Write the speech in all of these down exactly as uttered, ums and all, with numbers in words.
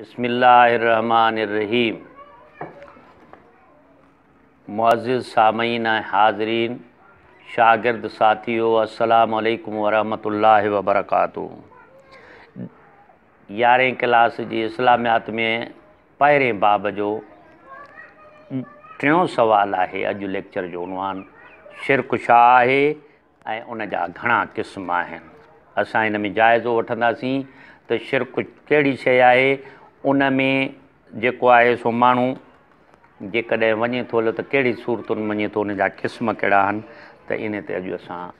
बिस्मिल्लाहिर्रहमानिर्रहीम। मुअज़्ज़िज़ सामीन हाज़रीन, शागिर्द साथियों, अस्सलाम वालेकुम वरहमतुल्लाहि वबरकातुहू। यारहें क्लास जी इस्लामियात में पहिरें बाब जो टियों सवाल है। अज लेक्चर जो उनवान शिर्क छा है ऐं उन जा घणा क़िस्म आहिनि। असां इन में जाइज़ो वठंदासीं तो शिर्क कहिड़ी शइ आहे, उन में जेको आहे सो माण्हू जेकॾहिं वञे थो हलियो त कहिड़ी सूरतुनि में वञे थो, उन जा क़िस्म कहिड़ा आहिनि, त इन ते अॼु असां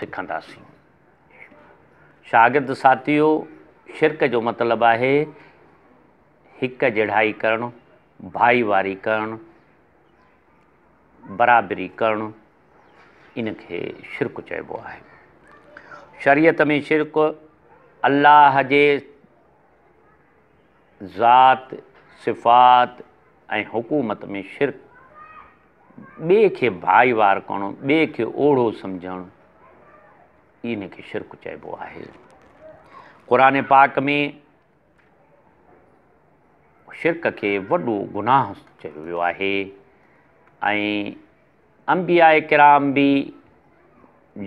सिखंदासीं। शागिर्द साथियो, शिर्क जो मतिलबु आहे हिक जहिड़ाई करणु, भाईवारी करणु, बराबरी करणु, इनके शिर्क चइबो आहे। शरीयत में शिर्क अल्लाह जे ज़ात सिफ़ात ऐं हुकूमत में शिर्क ॿिए खे भाईवार करणु, ॿिए खे ओढ़ो सम्झणु, इनके शिर्क चइबो आहे। क़ुरान पाक में शिर्क के वॾो गुनाह चयो वियो आहे। ऐं अंबियाए किराम भी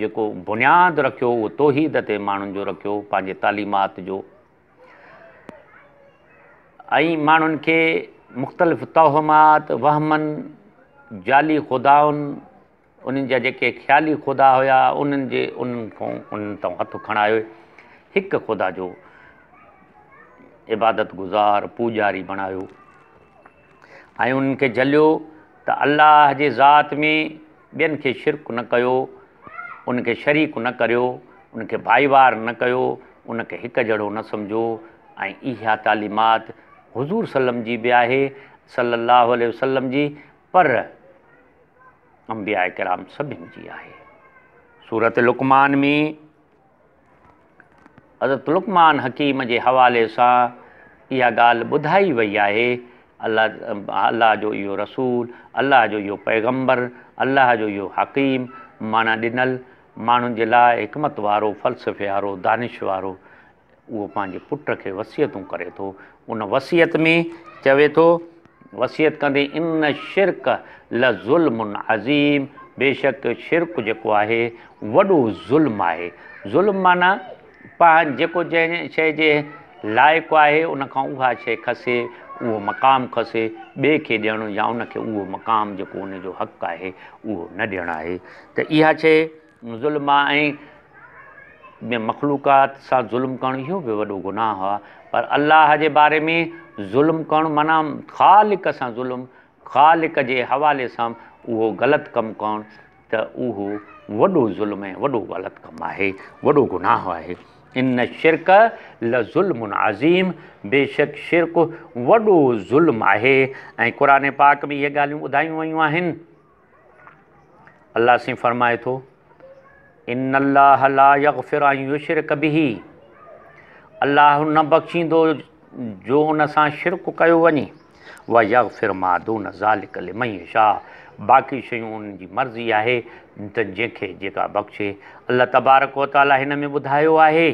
जो बुनियाद रखियो वो तौहीद ते मानुन जो रखियो, पांजे तालीमात जो, ऐं मानुन के मुख्तलिफ़ तौहमात वहमन जाली खुदाउन उन जा जेके ख्याली खुदा हुआ उन जे उन को उन तो हथ खणायो, एक खुदा जो इबादत गुजार पूजारी बनायो ऐं उन के जलियो। तो अल्लाह जे ज़ात में बेन के शिर्क न कयो, उनके शरीक न करो, उनके भाईवार न कयो, उनके हिक जड़ो न समझो। ऐं इहा तालीमात हुजूर सल्लम जी भी आहे, सल्लल्लाहु अलैहि वसल्लम जी, पर अंबिया किराम सभिनि जी आहे। सूरत लुकमान में हज़रत लुकमान हकीम के हवाले से इहा गाल बुधाई वही आहे। अल्लाह अल्लाह जो यो रसूल, अल्लाह जो यो पैगम्बर, अल्लाह जो यो हकीम माना दिनल मानुन जे लाइ हिकमत वारो, फ़लसफ़े वारो, दानिश वारो, वो पंहिंजे पुट के वसीयतूं करे तो। उन वसीयत में चवे तो, वसीयत कंदे, इन शिर्क ल ज़ुल्मुन अज़ीम, बेशक शिर्क जेको आहे वॾो ज़ुल्म आहे। ज़ुल्म माना पाण जेको जंहिं शइ जे लाइक़ु आहे उन खां उहा शइ खसे, वो मकाम खसे, बे के देण या उन के वो मकाम जो उन जो हक है वो न देण है। तो यहाँ शे जुल्म में मखलूक़ात से जुल्म करण यो भी वो गुनाह है। पर अल्लाह के बारे में जुल्म करण माना खालिक से जुल्म, खालिक के हवाले से वो गलत कम करण, तो वो वो जुल्म है, वो गलत कम है, वो गुनाह है। इन शिर्क ल ज़ुल्मुन अज़ीम, बेशक शिर्क वॾो ज़ुल्म आहे। ऐं क़ुरान पाक में ये गालियूं ॿुधायूं वयूं आहिनि। अल्लाह से फरमाए तो, इन अल्लाह ला यग़फिरु अन युशरक बिही, अल्लाह न बख्शींदो जो उन सां शिर्क कयो वञे, व यग़फिरु मा दून ज़ालिक लिमन यशा, बाक़ी शयूं उन जी मर्ज़ी आहे त जंहिंखे जेका बख़्शे। अल्लाह तबारक व तआला हिन में ॿुधायो आहे,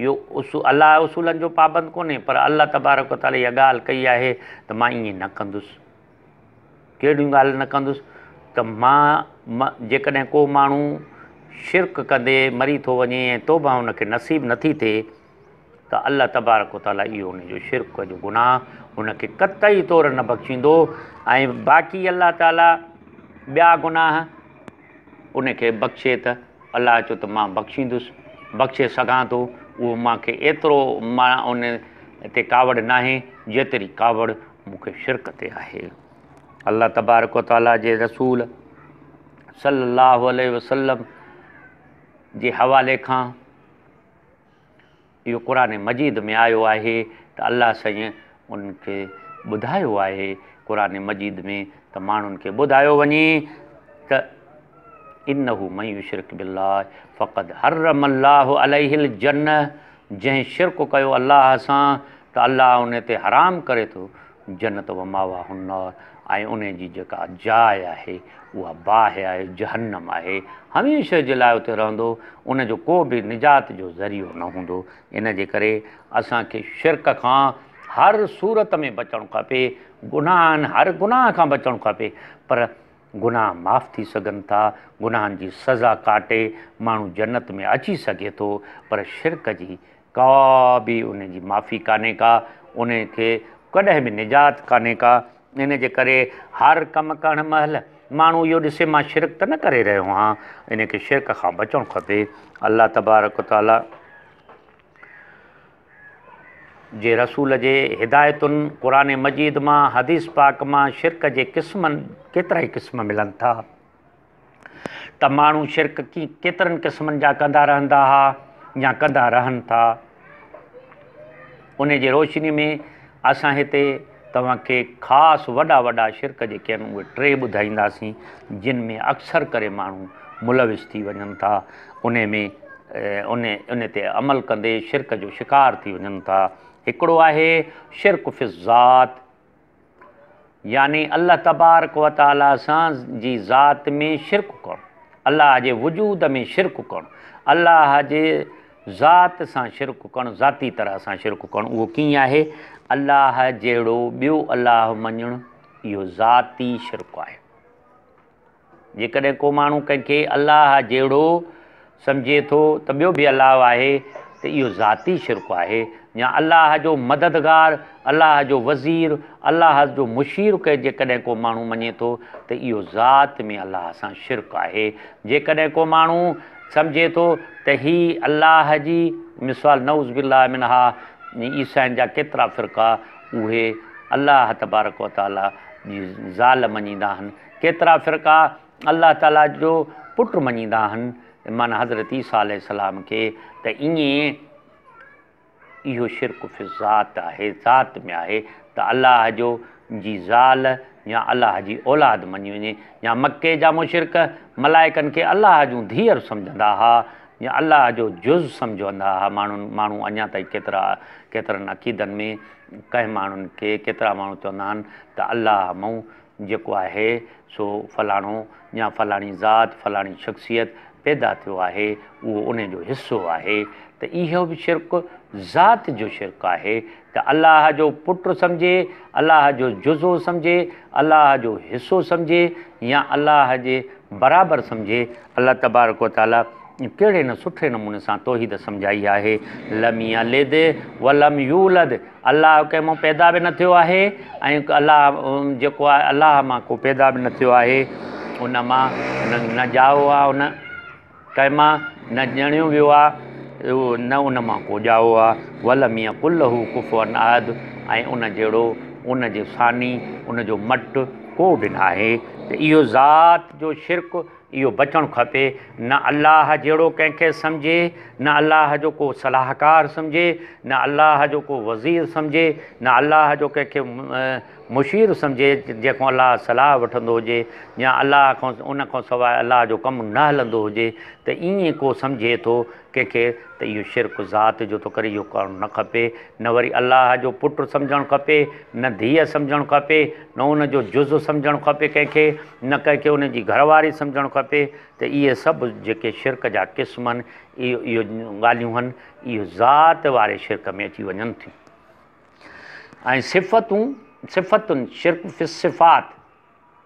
इहो उस अल्लाह उसूलनि जो पाबंद कोन्हे, पर अल्लाह तबारक व तआला इहा ॻाल्हि कई आहे त मां ईअं न कंदुसि, कहिड़ियूं ॻाल्हि न कंदुसि। त मां मां जेकॾहिं को माण्हू शिर्क कंदे मरी थो वञे ऐं तौबा हुनखे नसीब नथी थिए, त अल्लाह तबारक व तआला इहो हुनजो शिर्क जो गुनाह हुनखे क़तई तौर न बख़्शींदो। ऐं बाक़ी अल्लाह ताला ॿिया गुनाह उनखे बख़्शे त अल्लाह चयो त मां बख़्शींदुसि, बख़्शे सघां थो, उहो मूंखे एतिरो मां उन ते कावड़ नाहे जेतिरी कावड़ मूंखे शिर्क ते आहे। अल्लाह तबारक व तआला जे रसूल सल्लल्लाहु अलैहि वसल्लम जे हवाले खां यो कुरान मजीद में आयो है। तो अल्लाह साईं उनके बुधायो है कुरान मजीद में, तो मानुन के बुधायो वनी त इन्नहु मन युशरिक बिल्लाह फ़क़द हर्रम अल्लाहु अलैहिल जन्नह, जै शिर्क कयो अल्लाह सां त अल्लाह उन ते हराम करे तो जन्नत व मावाहुन्नार, ऐं उन जी जेका जाइ आहे उहा बाहि आहे जहन्नम आहे। हमेशह जे लाइ उते रहंदो, उन जो को बि निजात जो ज़रियो न हूंदो। इन जे करे असांखे शिरक खां हर सूरत में बचणु खपे, गुनाहनि हर गुनाह खां बचणु खपे। पर गुनाह माफ़ थी सघनि था, गुनाहनि जी सज़ा काटे माण्हू जन्नत में अची सघे थो, पर शिरक जी का बि उन जी माफ़ी कान्हे का, उन खे कॾहिं बि निजात कान्हे का। इन जे करे हर कमु करण महिल माण्हू इहो ॾिसे मां शिरक त न करे रहियो आहियां, इन खे शिरक खां बचणु खपे। अल्लाह तबारक ताला जे रसूल जे हिदायतुनि क़ुरान मजीद मां हदीस पाक मां शिरक जे क़िस्मनि केतिरा ई क़िस्म मिलनि था, त माण्हू शिरक की केतिरनि क़िस्मनि जा कंदा रहंदा हुआ या कंदा रहनि था। उन जी रोशनी में असां हिते तव्हांखे ख़ासि वॾा वॾा शिरक जेके आहिनि उहे टे ॿुधाईंदासीं, जिन में अक्सर करे माण्हू मुलविस थी वञनि था, उन में उन उन ते अमल कंदे शिरक जो शिकार थी वञनि था। हिकिड़ो आहे शिरक फि ज़ात, यानी अल्लाह तबारक व तआला सां जी ज़ात में शिरक करणु, अल्लाह जे वजूद में शिरक करणु, अल्लाह जे ज़ात सां शिरक करणु, ज़ाती तरह सां शिरक करणु। उहो कीअं आहे? अल्लाह जहिड़ो ॿियो अल्लाह मञणु, इहो ज़ाती शिरक आहे। जेकॾहिं को माण्हू कंहिंखे अल्लाह जहिड़ो सम्झे थो त ॿियो बि अल्लाह आहे, त इहो ज़ाती शिरक आहे। या अल्लाह जो मददगार, अल्लाह जो वज़ीर, अल्लाह जो मुशीर खे जेकॾहिं को माण्हू मञे थो त इहो ज़ात में अल्लाह सां शिरक आहे। जेकॾहिं को माण्हू सम्झे थो त हीअ अल्लाह जी मिसाल नऊज़ बिल्लाह मिनहा, ईसाइनि जा केतिरा फ़िरका उहे अल्लाह तबारक व ताला जी ज़ाल मञींदा आहिनि, केतिरा फ़िरका अल्लाह ताला जो पुटु मञींदा आहिनि, माना हज़रत ईसा अलैहिस्सलाम खे। त ईअं इहो शिरक फि ज़ात आहे, ज़ात में आहे, त अल्लाह जो जी ज़ाल या अल्लाह जी औलाद मञी वञे। या मके जा मुशिरक मलाइकनि खे अल्लाह जूं धीअर सम्झंदा हुआ या अल्लाह जो जुज़ सम्झंदा हुआ। माण्हुनि माण्हू अञा ताईं केतिरा केतिरनि अक़ीदनि में कंहिं माण्हुनि खे केतिरा माण्हू चवंदा आहिनि त अल्लाह मां जेको आहे सो फलाणो या फलाणी ज़ात फलाणी शख़्सियत पैदा थियो आहे, उहो उन जो हिसो आहे। त इहो बि शिरक ज़ात जो शिरक आहे, त अल्लाह जो पुटु सम्झे, अल्लाह जो जुज़ो सम्झे, अल्लाह जो हिसो सम्झे या अल्लाह जे बराबरि सम्झे। अल्लाह तबारक व ताला कहिड़े न सुठे नमूने सां तौहीद सम्झाई आहे। लम यलिद व लम यूलद, अल्लाह कंहिं मां पैदा बि न थियो आहे ऐं अल्लाह जेको आहे अल्लाह मां को पैदा बि न थियो आहे, उन मां न ॼाओ आहे, उन कंहिं मां न ॼणियो वियो आहे, न उन मां को ॼाओ आहे। वलम यकुल्हु कुफुअन अहद, ऐं उन जहिड़ो उन जे सानी उन जो मट को बि न आहे। त इहो ज़ात जो शिरक इहो बचणु खपे। न अल्लाह जहिड़ो कंहिंखे सम्झे, न अल्लाह जो को सलाहकार सम्झे, न अल्लाह जो को वज़ीर सम्झे, न अल्लाह जो कंहिंखे मुशीर सम्झे जंहिंखां अल्लाह सलाह वठंदो हुजे या अल्लाह खां उन खां सवाइ अल्लाह जो कमु न हलंदो हुजे, त ईअं को सम्झे थो कंहिंखे त इहो शिरक ज़ात जो थो करे, इहो करणु न खपे। न वरी अल्लाह जो पुटु सम्झणु खपे, न धीअ सम्झणु खपे, न उन जो जुज़ सम्झणु खपे कंहिंखे, न कंहिंखे उन जी घरवारी सम्झणु खपे। त इहे सभु जेके शिरक जा क़िस्म आहिनि, इहो इहो ॻाल्हियूं आहिनि, इहो ज़ात वारे शिरक में अची वञनि थियूं। ऐं सिफ़तूं सिफ़तुनि शिरक फि सिफ़ात,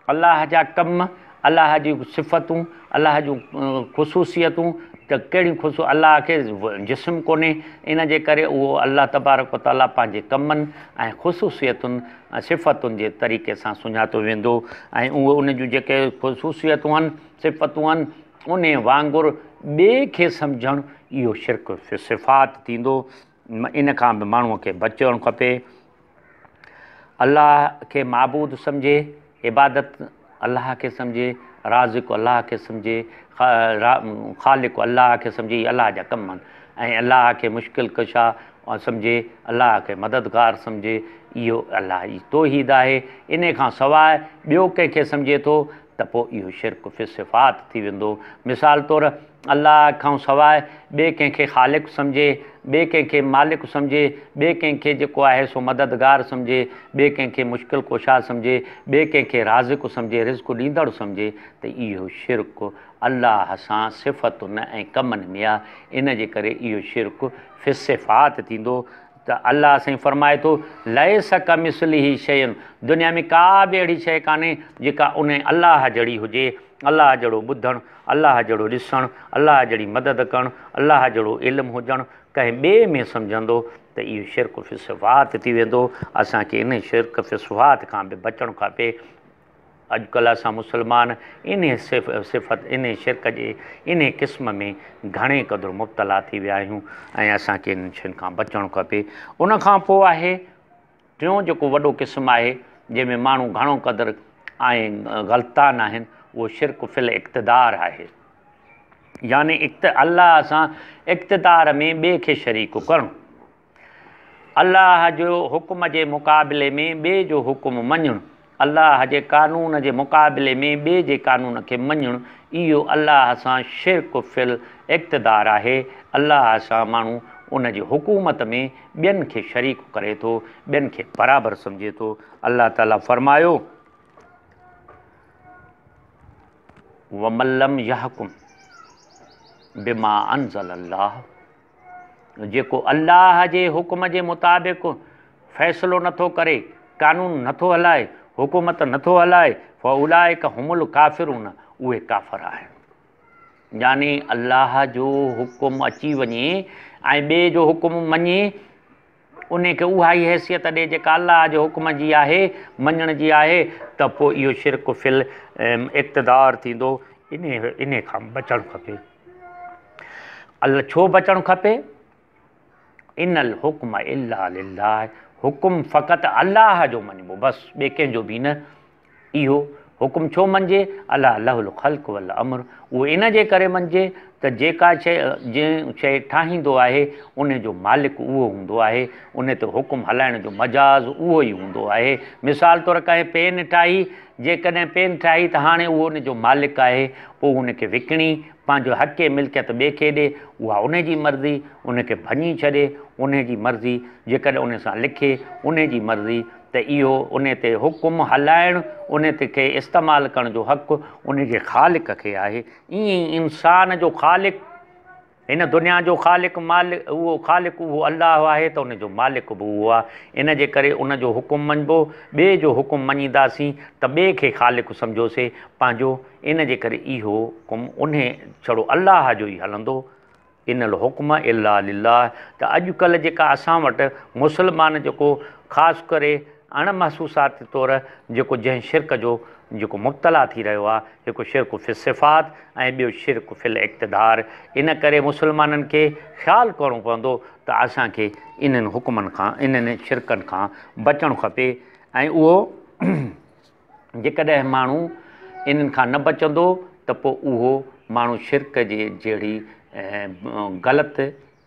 अल्लाह जा कम, अल्लाह जी सिफ़तूं, अल्लाह जूं ख़ुसूसियतूं, त कहिड़ियूं ख़ुशि अलाह खे जिस्म कोन्हे, इन जे करे उहो अल्लाह तबारक व ताला पंहिंजे कमनि ऐं ख़ुसूसियतुनि ऐं सिफ़तुनि जे तरीक़े सां सुञातो वेंदो। ऐं उहे उन जूं जेके ख़ुसूसियतूं आहिनि सिफ़तूं आहिनि, उन वांगुरु ॿिए खे सम्झणु इहो शिरक फि सिफ़ात थींदो। इन खां बि माण्हूअ खे बचणु खपे। अलाह खे माबूद सम्झे, इबादत अलाह खे सम्झे, राज़िक़ अलाह खे सम्झे, ख़ालिक़ अलाह खे सम्झे, अलाह जा कम आहिनि। ऐं अलाह खे मुश्किल कशा सम्झे, अलाह खे मददगार सम्झे, इहो अलाह जी तौहीद आहे। इन खां सवाइ ॿियो कंहिंखे सम्झे थो त पोइ इहो शिरक फि सिफ़ात थी वेंदो। मिसाल तौरु अलाह खां सवाइ ॿिए कंहिंखे ख़ालिक़ सम्झे, बे कंहिंखे मालिक सम्झे, बे कंहिंखे जेको आहे सो मददगार सम्झे, बे कंहिंखे मुश्किल कोशा सम्झे, बे कंहिंखे राज़िक सम्झे, रिज़्क़ ॾींदड़ सम्झे, त इहो शिरक अल्लाह सां सिफ़तुनि ऐं कमनि में आहे। इन जे करे इहो शिरक फिसिफ़ात थींदो। त अल्लाह साईं फरमाए थो लैस कमिसलिही शयुनि, दुनिया में का बि अहिड़ी शइ कान्हे जेका उन अल्लाह जहिड़ी हुजे। अल्लाह जहिड़ो ॿुधणु, अल्लाह जहिड़ो ॾिसणु, अल्लाह जहिड़ी मदद करणु, अल्लाह जहिड़ो इल्मु हुजणु कंहिं ॿिए में सम्झंदो त इहो शिरक फिसवात थी वेंदो। असांखे इन शिरक फिसवात खां बि बचणु खपे। अॼुकल्ह असां मुस्लमान इन सिफ़ सिफ़त इन शिरक जे इन क़िस्म में घणे क़दुरु मुब्तला थी विया आहियूं ऐं असांखे इन शयुनि खां बचणु खपे। उन खां पोइ आहे टियों जेको वॾो क़िस्म आहे जंहिंमें माण्हू घणो क़दुरु ऐं ग़लतान आहिनि, वो शिरक फिल इक़्तिदार है। यानी इक़्त अल्लाह सां इक़्तिदार में ॿिए खे शरीक करणु, अल्लाह जो हुक्म जे मुक़ाबले में ॿिए जो हुक्म मञणु, अल्लाह जे कानून जे मुक़ाबले में ॿिए जे कानून खे मञणु, इहो अल्लाह सां शिरक फिल इक़्तिदार है। अल्लाह सां माण्हू उन जी हुकूमत में ॿियनि खे शरीक करे थो, ॿियनि खे बराबर सम्झे थो। अल्लाह ताला फरमायो वमल्लम यहकुम बिमा अनज़ल अल्लाह, जेको अल्लाह जे हुक्म जे मुताबिक़ फ़ैसिलो नथो करे, कानून नथो हलाए, हुकूमत नथो हलाए, फ़उलाइक हुमुल काफ़िरून, उहे काफ़िर आहिनि। यानी अल्लाह जो हुकुम अची वञे ऐं ॿिए जो हुकुम मञे, उन खे उहा ई हैसियत ॾे जेका अल्लाह जे हुक्म जी आहे, मञण जी आहे, त पोइ इहो शिरक फिल इक़्तिदार थींदो। इन इन खां बचणु खपे। अल छो बचणु खपे? इनल हुक्म इल्ला लिल्लाह, हुकुम फ़क़ति अल्लाह जो मञिबो, बसि ॿिए कंहिंजो बि न। इहो हुकुम छो मञिजे? अला लहुल ख़ल्क़ वल अमर, उहो इन जे करे मञिजे त जेका शइ जंहिं शइ ठाहींदो आहे उन जो मालिक उहो हूंदो आहे, उन ते हुकुम हलाइण जो मजाज़ उहो ई हूंदो आहे। मिसाल तौरु कंहिं पेन ठाही, जेकॾहिं पेन ठाही त हाणे उहो उन जो मालिक आहे, पोइ उन खे विकिणी पंहिंजो हक़ ए मिल्कियत ॿिए खे ॾे, उहा उन जी मर्ज़ी, उन खे भञी छॾे, उन जी मर्ज़ी, जेकॾहिं उन सां लिखे उन जी मर्ज़ी, त इहो उन ते हुकुम हलाइणु, उन ते खे इस्तेमालु करण जो हक़ु उन जे ख़ालिक खे आहे। ईअं इंसान जो ख़ालिक, हिन दुनिया जो ख़ालिक मालिक, उहो ख़ालिक उहो अल्लाह आहे, त उन जो मालिक बि उहो आहे। इन जे करे उन जो हुकुम मञिबो। ॿिए जो हुकुम मञींदासीं त ॿिए खे ख़ालिक सम्झोसीं पंहिंजो। इन जे करे इहो हुकुम उन छड़ो अल्लाह जो ई हलंदो। इनल हुक्म इल्ला लिल्लाह। त अॼुकल्ह जेका असां वटि मुस्लमान जेको ख़ासि करे अणमहसूसात तौरु जेको जंहिं शिरक जो जेको मुब्तला थी रहियो आहे, हिकु शिरक फिल सिफ़ात ऐं ॿियो शिरक फिल इक़्तिदार। इन करे मुसलमाननि खे ख़्यालु करिणो पवंदो त असांखे इन्हनि हुकुमनि खां, इन्हनि शिरकनि खां बचणु खपे। ऐं उहो जेकॾहिं माण्हू इन्हनि खां न बचंदो त पोइ उहो माण्हू शिरक जे जहिड़ी ग़लति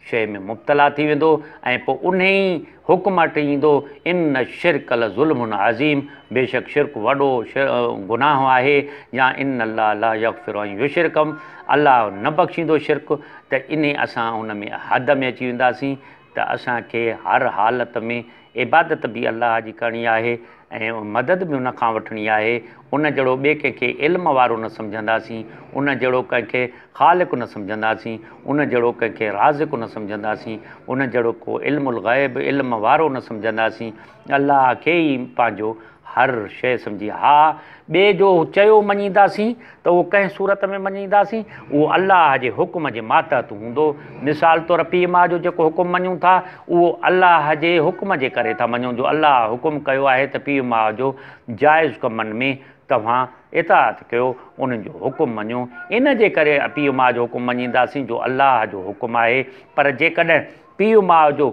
शइ में मुब्तला थी वेंदो ऐं पोइ उन ई हुकुम वटि ईंदो। इन शिरक ल ज़ुल्मुन अज़ीम, बेशक शिरक वॾो गुनाह आहे। या इन अल्लाह ला यग़्फ़िरु अन युशरकम, अल्लाह न बख़्शींदो शिरक। त इन असां हुन में हद में अची वेंदासीं। त असांखे हर हालत में इबादत बि अल्लाह जी करणी आहे ऐं मदद बि उन खां वठणी आहे। उन जहिड़ो ॿिए कंहिंखे इल्म वारो न सम्झंदासीं, उन जहिड़ो कंहिंखे ख़ालिक़ न सम्झंदासीं, उन जहिड़ो कंहिंखे राज़िक़ न सम्झंदासीं, उन जहिड़ो को इल्मुल ग़ैब इल्म वारो न सम्झंदासीं। अल्लाह खे ई पंहिंजो हर शइ सम्झी। हा, ॿिए जो चयो मञींदासीं त उहो कंहिं सूरत में मञींदासीं, उहो अल्लाह जे हुकुम जे मातहत हूंदो। मिसाल तौरु पीउ माउ जो जेको हुकुम मञूं था, उहो अल्लाह जे हुकुम जे करे था मञूं। जो अल्लाह हुकुम कयो आहे त पीउ माउ जो जाइज़ कमनि में तव्हां इताअत कयो, उन्हनि जो हुकुम मञो। इन जे करे पीउ माउ जो हुकुम मञींदासीं जो अल्लाह जो हुकुम आहे। पर जेकॾहिं पीउ माउ जो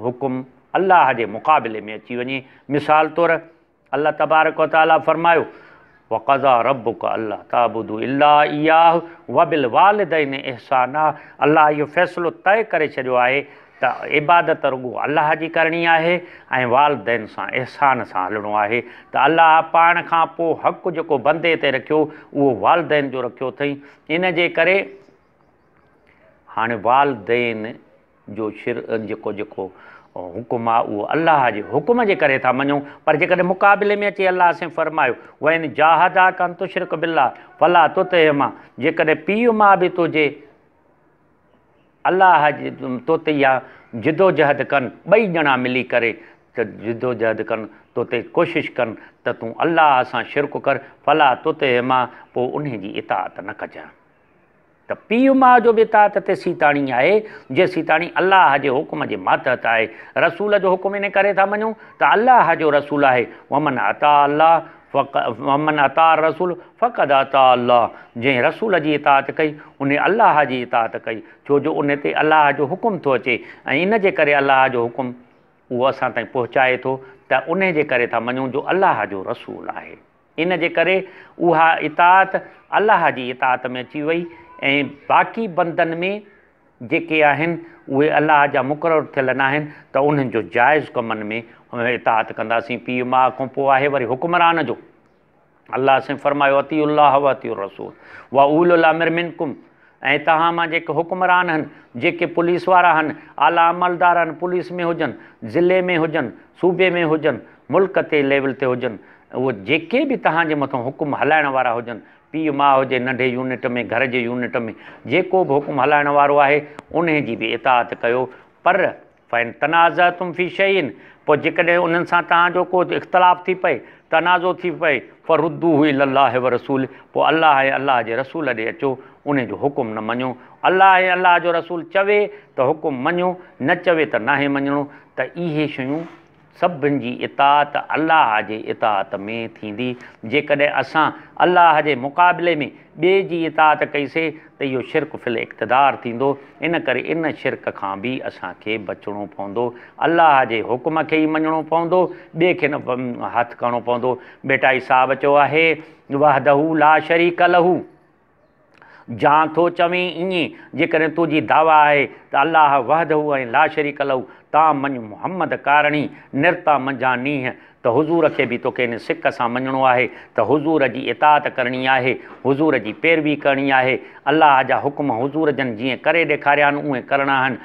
हुकुम अल्लाह जे मुक़ाबले में अची वञे, मिसाल तौरु अल्लाह तबारक व तआला फ़रमायो वक़ज़ा रब्बुक अल्ला ताबुदु इल्ला इयाहु व बिल वालिदैन इहसाना। अल्लाह इहो फ़ैसिलो तय करे छॾियो आहे त इबादत रुगो अल्लाह जी करणी आहे ऐं वालिदैन सां इहसान सां हलणो आहे। त अल्लाह पाण खां पोइ हक़ जेको बंदे ते रखियो उहो वालिदैन जो रखियो अथई। इन जे करे हाँ वालदेन जो शिर जेको जेको हुकुम आहे उहो अल्लाह जे हुकुम जे करे था मञूं, पर जेकॾहिं मुक़ाबले में अचे अल्लाह असां फ़रमायो वइन जाहदा कन तुशरक बिल्ला फला तुतेमा, जेकॾहिं पीउ माउ बि तुंहिंजे अल्लाह जे तोते या जिदोजहद कनि, ॿई ॼणा मिली करे त जिदोजहद कनि तोते कोशिशि कनि त तूं अल्लाह सां शिरक कर फला तुतेमा, पोइ उन जी इताअत न कजांइ। त पीउ माउ जो बि इताअत तेसीं ताणी आहे जेसीं ताणी अल्लाह जे हुकुम जे मातहत आहे। रसूल जो हुकुम इन करे था मञूं त अल्लाह जो रसूल आहे, वमन अता अल्लाह फ़क़ वमन अता रसूल फ़क़द अता अल्लाह, जंहिं रसूल जी इताअत कई उन अल्लाह जी इताअत कई, छो जो उन ते अल्लाह जो हुकुम थो अचे ऐं इन जे करे अल्लाह जो हुकुम उहो असां ताईं पहुचाए थो, त उन जे करे था मञूं जो अल्लाह जो रसूल आहे। इन जे करे उहा इताअत अल्लाह जी इताअत में अची वई ऐं बाक़ी बंदनि में जेके आहिनि उहे अल्लाह जा मुक़ररु थियल न आहिनि त उन्हनि जो जाइज़ कमनि में इताअत कंदासीं। पीउ माउ खां पोइ आहे वरी हुकुमरान जो। अल्लाह सां फ़रमायो अतीउल्लाह व अतीउर रसूल व उलुल अम्र मिनकुम, ऐं तव्हां मां जेके हुकुमरान आहिनि, जेके पुलिस वारा आहिनि, आला अमलदार आहिनि, पुलिस में हुजनि, ज़िले में हुजनि, सूबे में हुजनि, मुल्क ते लेवल ते हुजनि, उहे जेके बि तव्हांजे मथां हुकुम हलाइण वारा हुजनि, पीउ माउ हुजे, नंढे यूनिट में, घर जे यूनिट में जेको बि हुकुम हलाइण वारो आहे उन जी बि इताअत कयो। पर फ़ैन तनाज़ा तुम फी शयइन, पोइ जेकॾहिं उन्हनि सां तव्हांजो को इख़्तिलाफ़ थी पए, तनाज़ो थी पए, फ़रुद्दू हुई अल्लाह व रसूल, पोइ अल्लाह ऐं अल्लाह जे रसूल ॾे अचो, उन जो हुकुम न मञो। अल्लाह ऐं अल्लाह जो रसूल चवे त हुकुम मञो, न चवे त नाहे मञिणो। त इहे शयूं सभिनि जी इताअत अल्लाह जे इताअत में थींदी। जेकॾहिं असां अल्लाह जे मुक़ाबले में ॿिए जी इताअत कईसीं त इहो शिरक फिल इक़्तिदार थींदो। इन करे इन शिरक खां बि असांखे बचणो पवंदो, अल्लाह जे हुकुम खे ई मञिणो पवंदो, ॿिए खे न हथु करिणो पवंदो। बेटाई साहब चयो आहे वहदहू ला शरीक लहू, जां थो चवे ईअं जेकॾहिं तुंहिंजी दावा आहे त अल्लाह वहदहू ऐं ला शरीक लहू, ता मञ मोहम्मद कारणी निरता मंझा नीह, त हुज़ूर खे बि तोखे इन सिक सां मञिणो आहे, त हुज़ूर जी इताअत करणी आहे, हुज़ूर जी पैरवी करणी आहे। अल्लाह जा हुकुम हुज़ूर जन जीअं करे ॾेखारिया आहिनि उहे करणा आहिनि।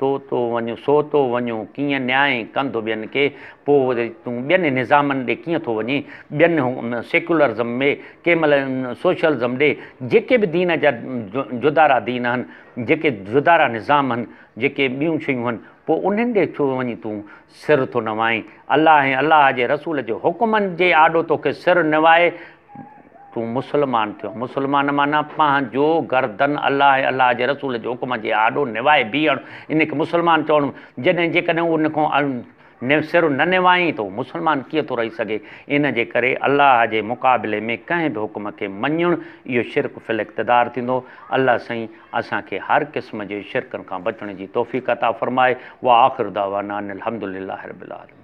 तो तो वञो, सो तो वञो, कीअं न्याय कंदो ॿियनि खे, पोइ वरी तूं ॿियनि निज़ामनि ॾे कीअं थो वञे, ॿियनि सेक्युलरिज़म में, कंहिं महिल सोशलिज़म ॾे, जेके बि दीन जा जुदारा दीन आहिनि, जेके जुदारा निज़ाम आहिनि, जेके ॿियूं शयूं आहिनि, पोइ उन्हनि ॾे छो वञी तूं सिर थो नवाएं। अल्लाह ऐं अल्लाह जे रसूल जे हुकुमनि जे आॾो तोखे सिर नवाए, तूं मुसलमान थियो। मुसलमान माना पंहिंजो गर्दन अल्लाह ऐं अल्लाह जे रसूल जे हुकुम जे आॾो निवाए बीहणु, इनखे मुसलमान चवणो। जॾहिं जेकॾहिं उन खां न सिर न निवाई तो मुसलमान कीअं थो रही सघे। इन जे करे अल्लाह जे मुक़ाबले में कंहिं बि हुकुम खे मञणु इहो शिरक फिल इक़्तिदार थींदो। अल्लाह साईं असांखे हर क़िस्म जे शिरकनि खां बचण जी तौफ़ीक़ अता फ़रमाए। व आख़िर दावाना अनिल हमदुलिल्लाहि रब्बिल आलमीन।